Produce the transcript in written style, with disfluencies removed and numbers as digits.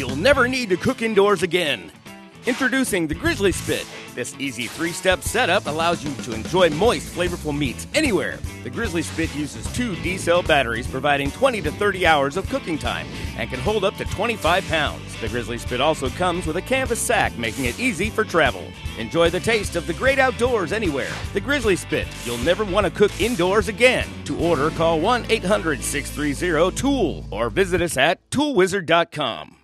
you'll never need to cook indoors again. Introducing the Grizzly Spit. This easy three-step setup allows you to enjoy moist, flavorful meats anywhere. The Grizzly Spit uses 2 D-cell batteries, providing 20 to 30 hours of cooking time and can hold up to 25 pounds. The Grizzly Spit also comes with a canvas sack, making it easy for travel. Enjoy the taste of the great outdoors anywhere. The Grizzly Spit. You'll never want to cook indoors again. To order, call 1-800-630-TOOL or visit us at toolwizard.com.